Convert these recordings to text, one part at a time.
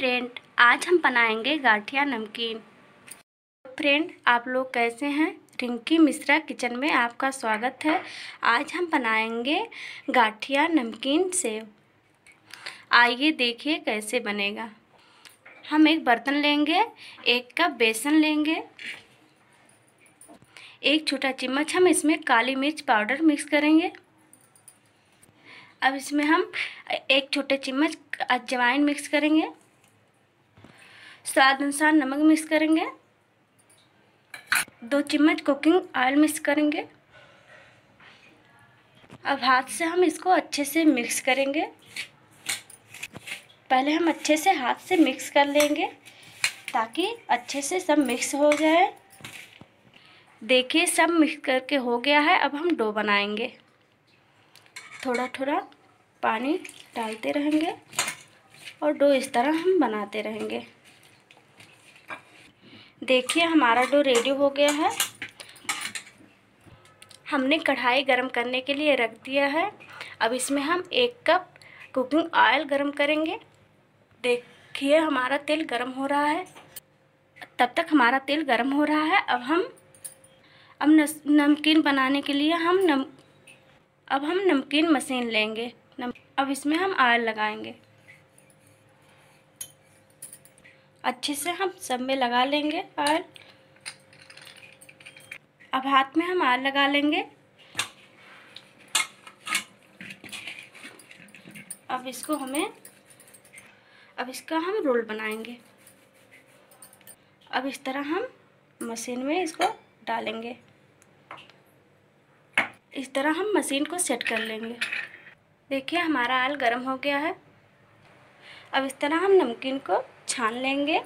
Friend, आज हम बनाएंगे गाठिया नमकीन। फ्रेंड, आप लोग कैसे हैं? रिंकी मिश्रा किचन में आपका स्वागत है। आज हम बनाएंगे गाठिया नमकीन सेव। आइए देखिए कैसे बनेगा। हम एक बर्तन लेंगे, 1 कप बेसन लेंगे, 1 छोटा चम्मच हम इसमें काली मिर्च पाउडर मिक्स करेंगे। अब इसमें हम 1 छोटे चम्मच अजवाइन मिक्स करेंगे, स्वाद अनुसार नमक मिक्स करेंगे, 2 चम्मच कुकिंग ऑयल मिक्स करेंगे। अब हाथ से हम इसको अच्छे से मिक्स करेंगे। पहले हम अच्छे से हाथ से मिक्स कर लेंगे ताकि अच्छे से सब मिक्स हो जाए। देखिए सब मिक्स करके हो गया है। अब हम डो बनाएंगे। थोड़ा थोड़ा पानी डालते रहेंगे और डो इस तरह हम बनाते रहेंगे। देखिए हमारा डो रेडी हो गया है। हमने कढ़ाई गरम करने के लिए रख दिया है। अब इसमें हम 1 कप कुकिंग ऑयल गरम करेंगे। देखिए हमारा तेल गरम हो रहा है। तब तक हमारा तेल गरम हो रहा है। अब नमकीन बनाने के लिए अब हम नमकीन मशीन लेंगे। अब इसमें हम ऑयल लगाएंगे, अच्छे से हम सब में लगा लेंगे ऑयल। अब हाथ में हम ऑयल लगा लेंगे। अब इसका हम रोल बनाएंगे। अब इस तरह हम मशीन में इसको डालेंगे। इस तरह हम मशीन को सेट कर लेंगे। देखिए हमारा ऑयल गर्म हो गया है। अब इस तरह हम नमकीन को छान लेंगे।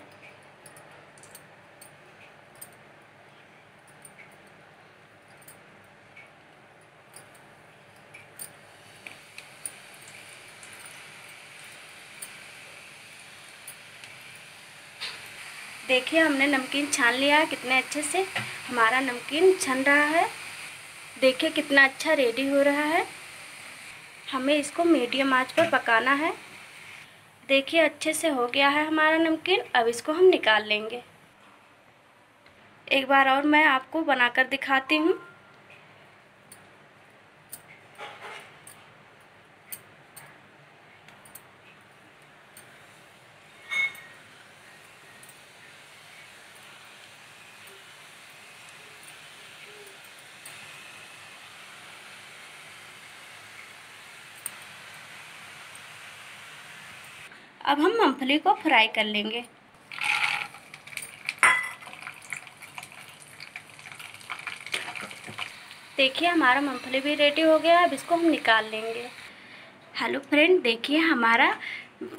देखिए हमने नमकीन छान लिया है। कितने अच्छे से हमारा नमकीन छन रहा है। देखिए कितना अच्छा रेडी हो रहा है। हमें इसको मीडियम आंच पर पकाना है। देखिए अच्छे से हो गया है हमारा नमकीन। अब इसको हम निकाल लेंगे। एक बार और मैं आपको बनाकर दिखाती हूँ। अब हम मूंगफली को फ्राई कर लेंगे। देखिए हमारा मूंगफली भी रेडी हो गया है। अब इसको हम निकाल लेंगे। हेलो फ्रेंड, देखिए हमारा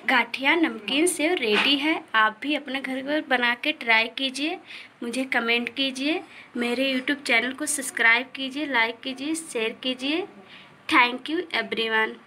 गाठिया नमकीन सेव रेडी है। आप भी अपने घर पर बना के ट्राई कीजिए, मुझे कमेंट कीजिए, मेरे यूट्यूब चैनल को सब्सक्राइब कीजिए, लाइक कीजिए, शेयर कीजिए। Thank you everyone.